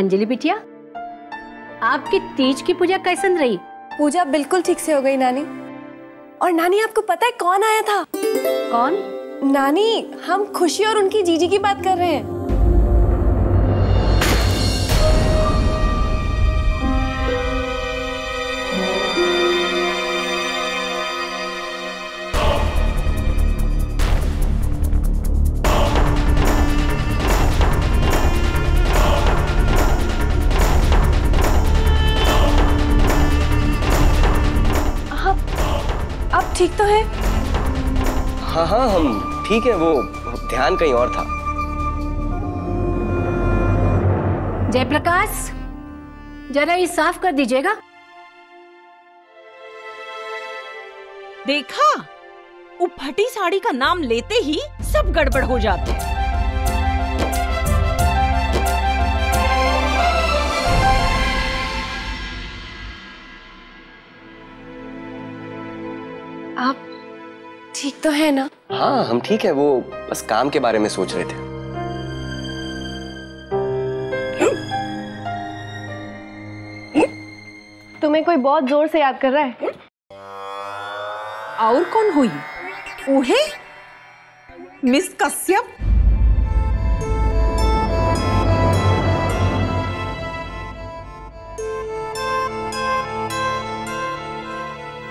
अंजलि बिटिया, आपके तीज की पूजा कैसन रही? पूजा बिल्कुल ठीक से हो गई नानी। और नानी आपको पता है कौन आया था? कौन? नानी हम खुशी और उनकी जीजी की बात कर रहे हैं। ठीक तो है? हाँ हाँ हम ठीक है, वो ध्यान कहीं और था। जयप्रकाश जरा ये साफ कर दीजिएगा। देखा, वो फटी साड़ी का नाम लेते ही सब गड़बड़ हो जाते हैं। आप ठीक तो है ना? हाँ हम ठीक है, वो बस काम के बारे में सोच रहे थे। तुम्हें कोई बहुत जोर से याद कर रहा है। और कौन हुई? ओहे मिस कश्यप।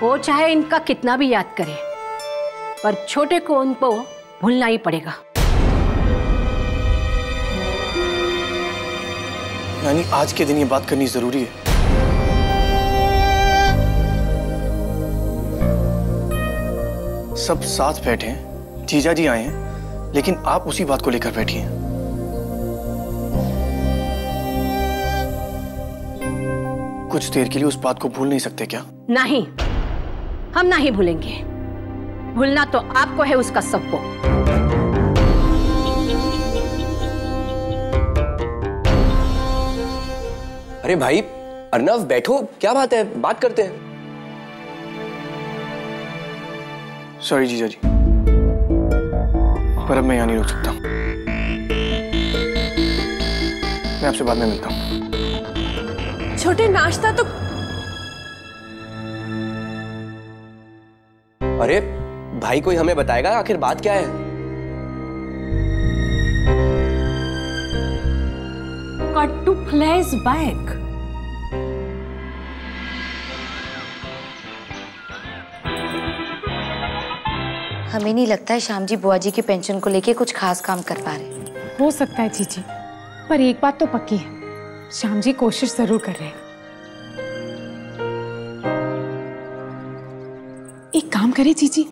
वो चाहे इनका कितना भी याद करे पर छोटे को उनको भूलना ही पड़ेगा। नानी आज के दिन ये बात करनी जरूरी है। सब साथ बैठे हैं, जीजा जी आए हैं, लेकिन आप उसी बात को लेकर बैठी हैं। कुछ देर के लिए उस बात को भूल नहीं सकते क्या? नहीं, हम नहीं भूलेंगे। भूलना तो आपको है उसका सबको। अरे भाई अर्नव बैठो, क्या बात है, बात करते हैं। सॉरी जीजा जी पर अब मैं यहाँ नहीं रुक सकता। मैं आपसे बाद में मिलता हूँ। छोटे नाश्ता तो। अरे भाई कोई हमें बताएगा आखिर बात क्या है? Cut to flashback. हमें नहीं लगता है श्याम जी बुआ जी की पेंशन को लेके कुछ खास काम कर पा रहे। हो सकता है जीजी, पर एक बात तो पक्की है, श्याम जी कोशिश जरूर कर रहे हैं। एक काम करें जीजी,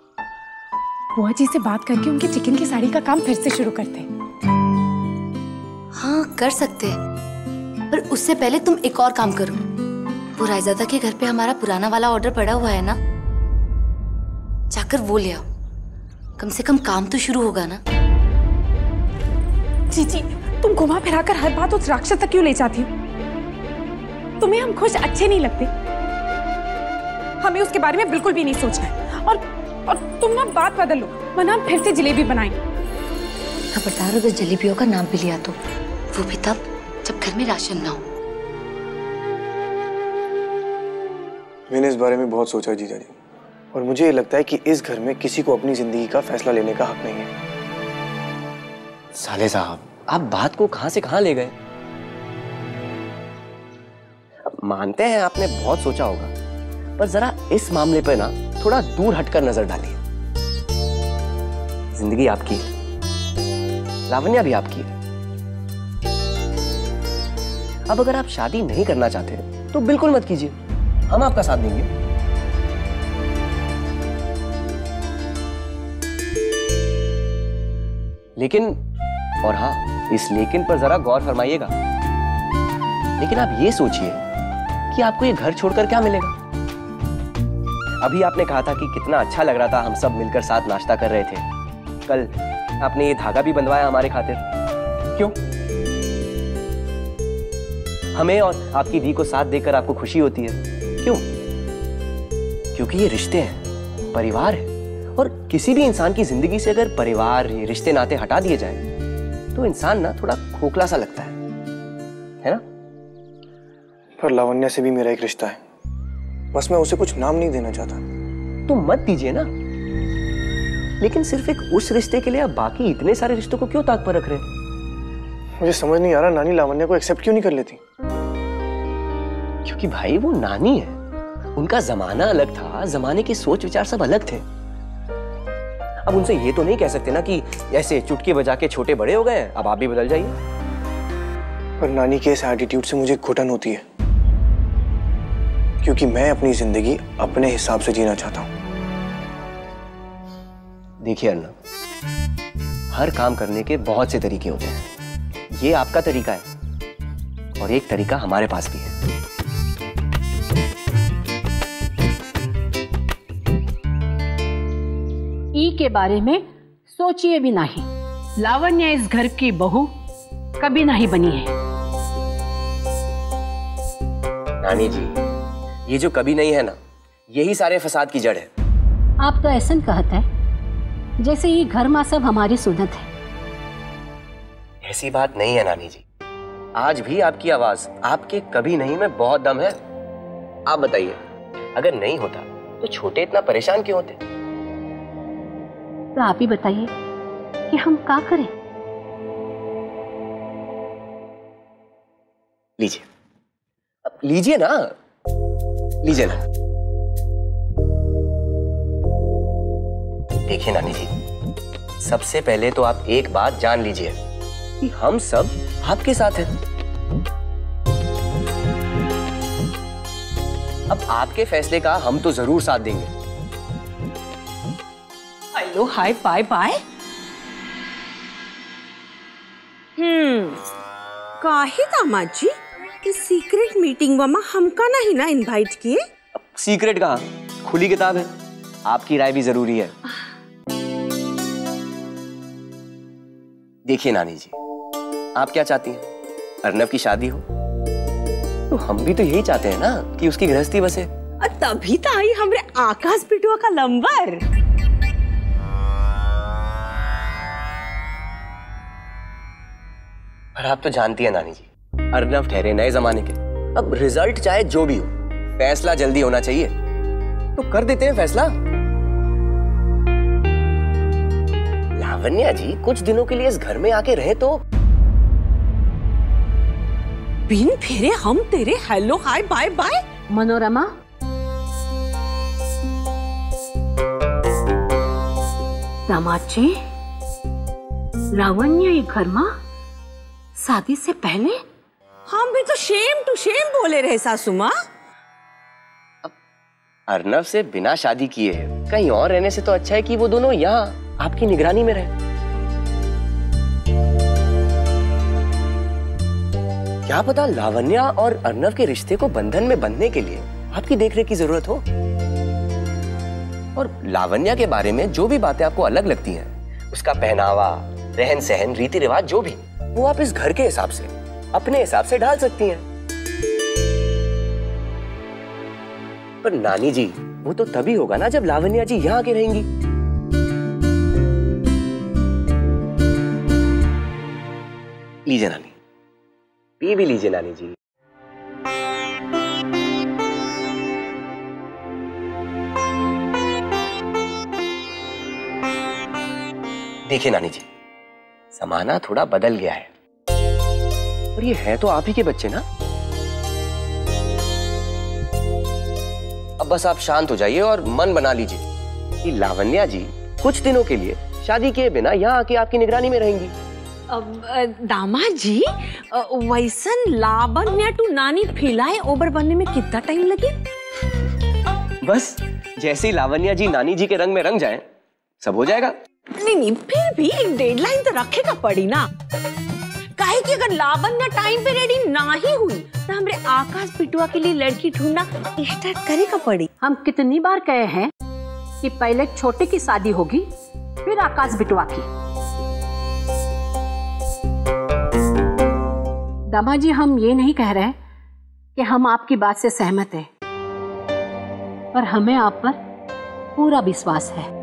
बुआ जी से बात करके उनके चिकन की साड़ी का काम फिर से शुरू करते हैं। हाँ कर सकते हैं, पर उससे पहले तुम एक और काम करो। वो रायजादा के घर पे हमारा पुराना वाला ऑर्डर पड़ा हुआ है ना, जाकर वो ले आओ। कम से कम काम तो शुरू होगा ना। जीजी तुम घुमा फिरा कर हर बात उस राक्षस तक क्यों ले जाती हो? तुम्हें हम खुश अच्छे नहीं लगते। हमें उसके बारे में बिल्कुल भी नहीं सोचना है। और तुम ना बात बदल लो, वरना हम फिर से जलेबी बनाएंगे। खबरदार अगर जलेबियों का नाम भी लिया तो, वो भी तब जब घर में राशन ना हो। मैंने इस बारे में बहुत सोचा जीजा जी, और मुझे ये लगता है कि इस घर में किसी को अपनी जिंदगी का फैसला लेने का हक नहीं है। साले साहब आप बात को कहां से कहां ले गए। मानते हैं आपने बहुत सोचा होगा, पर जरा इस मामले पे ना थोड़ा दूर हटकर नजर डालिए। जिंदगी आपकी है, लावण्या भी आपकी है। अब अगर आप शादी नहीं करना चाहते तो बिल्कुल मत कीजिए, हम आपका साथ देंगे। लेकिन, और हाँ इस लेकिन पर जरा गौर फरमाइएगा। लेकिन आप ये सोचिए कि आपको ये घर छोड़कर क्या मिलेगा। अभी आपने कहा था कि कितना अच्छा लग रहा था हम सब मिलकर साथ नाश्ता कर रहे थे। कल आपने ये धागा भी बंधवाया हमारे खातिर, क्यों? हमें और आपकी दी को साथ देकर आपको खुशी होती है, क्यों? क्योंकि ये रिश्ते हैं, परिवार है, और किसी भी इंसान की जिंदगी से अगर परिवार ये रिश्ते नाते हटा दिए जाएं तो इंसान ना थोड़ा खोखला सा लगता है ना। पर लावण्या से भी मेरा एक रिश्ता है, बस मैं उसे कुछ नाम नहीं देना चाहता। तो मत दीजिए ना, लेकिन सिर्फ एक उस रिश्ते के लिए आप बाकी इतने सारे रिश्तों को क्यों ताक पर रख रहे हैं? मुझे समझ नहीं आ रहा नानी लावण्या को एक्सेप्ट क्यों नहीं कर लेती। क्योंकि भाई वो नानी है, उनका जमाना अलग था, जमाने की सोच विचार सब अलग थे। अब उनसे ये तो नहीं कह सकते ना कि ऐसे चुटकी बजा के छोटे बड़े हो गए, अब आप भी बदल जाइए। पर नानी के इस एटीट्यूड से मुझे घुटन होती है, क्योंकि मैं अपनी जिंदगी अपने हिसाब से जीना चाहता हूं। देखिए अर्णव, हर काम करने के बहुत से तरीके होते हैं। ये आपका तरीका है और एक तरीका हमारे पास भी है। ई के बारे में सोचिए भी नहीं। लावण्या इस घर की बहू कभी नहीं बनी है। नानी जी, ये जो कभी नहीं है ना, यही सारे फसाद की जड़ है। आप तो ऐसा कहते हैं जैसे ये घर मां सब हमारी सुनत है। ऐसी बात नहीं है नानी जी, आज भी आपकी आवाज आपके कभी नहीं में बहुत दम है। आप बताइए, अगर नहीं होता तो छोटे इतना परेशान क्यों होते? तो आप ही बताइए कि हम क्या करें। लीजिए, अब लीजिए ना, लीजिए ना। देखिए नानी जी, सबसे पहले तो आप एक बात जान लीजिए कि हम सब आपके साथ हैं। अब आपके फैसले का हम तो जरूर साथ देंगे। Hello, hi, bye bye. काहे तामा जी कि सीक्रेट मीटिंग वामा हमका नहीं ना इनवाइट किए? अब सीक्रेट कहाँ, खुली किताब है, आपकी राय भी जरूरी है। देखिए नानी जी, आप क्या चाहती हैं? अर्णव की शादी हो, तो हम भी तो यही चाहते हैं ना कि उसकी गृहस्थी बसे। तभी तो आई हमरे आकाश पिटुआ का नंबर। पर आप तो जानती हैं नानी जी, अर्णव ठहरे नए जमाने के। अब रिजल्ट चाहे जो भी हो, फैसला जल्दी होना चाहिए, तो कर देते हैं फैसला। लावण्या जी कुछ दिनों के लिए इस घर में आके रहे तो बिन फेरे हम तेरे hello hi bye bye. Manorama, रामाची, लावण्या ये घर में शादी से पहले हम भी तो शेम टू शेम बोले रहे सासू माँ। अब अर्णव से बिना शादी किए कहीं और रहने से तो अच्छा है कि वो दोनों यहाँ आपकी निगरानी में रहे। क्या पता लावण्या और अर्णव के रिश्ते को बंधन में बंधने के लिए आपकी देखरेख की जरूरत हो। और लावण्या के बारे में जो भी बातें आपको अलग लगती हैं, उसका पहनावा, रहन सहन, रीति रिवाज, जो भी, वो आप इस घर के हिसाब से, अपने हिसाब से ढाल सकती हैं। पर नानी जी, वो तो तभी होगा ना जब लावण्या जी यहाँ आके रहेंगी। लीजिए नानी, पी भी लीजिए नानी जी। देखिए नानी जी, जमाना थोड़ा बदल गया है, और ये है तो आप ही के बच्चे ना। अब बस आप शांत हो जाइए और मन बना लीजिए कि लावण्या जी कुछ दिनों के लिए शादी किए बिना यहाँ आके आपकी निगरानी में रहेंगी। दामा जी, वैसन लावण्या टू नानी फिलाए ओवर बनने में कितना टाइम लगे? बस जैसे लावण्या जी नानी जी के रंग में रंग जाएं, सब हो जाएगा। नहीं, फिर भी एक डेडलाइन तो रखेगा पड़ी ना। काहे कि अगर लावण्या टाइम पे रेडी ना ही हुई तो हमरे आकाश पिटुआ के लिए लड़की ढूंढना स्टार्ट करेगा पड़ी। हम कितनी बार कहे हैं कि पहले छोटे की शादी होगी, फिर आकाश पिटुआ की। दामा जी, हम ये नहीं कह रहे कि हम आपकी बात से सहमत हैं, पर हमें आप पर पूरा विश्वास है।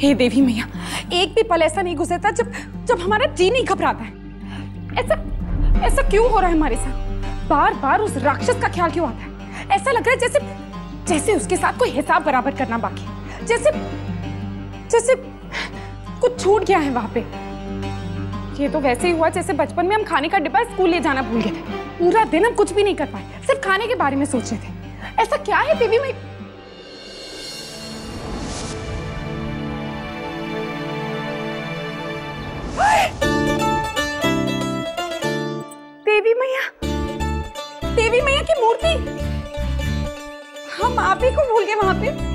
हे देवी मैया, एक भी पल ऐसा नहीं गुजरता जब हमारा जी नहीं घबराता है। ऐसा क्यों हो रहा है हमारे साथ? बार बार उस राक्षस का ख्याल क्यों आता है? ऐसा लग रहा है जैसे उसके साथ कोई हिसाब बराबर करना बाकी है, जैसे कुछ छूट गया है वहां पे। ये तो वैसे ही हुआ जैसे बचपन में हम खाने का डिब्बा स्कूल ले जाना भूल गए थे। पूरा दिन हम कुछ भी नहीं कर पाए, सिर्फ खाने के बारे में सोच रहे थे। ऐसा क्या है देवी मैया? देवी मैया की मूर्ति, हम आप ही को भूल गए वहां पे।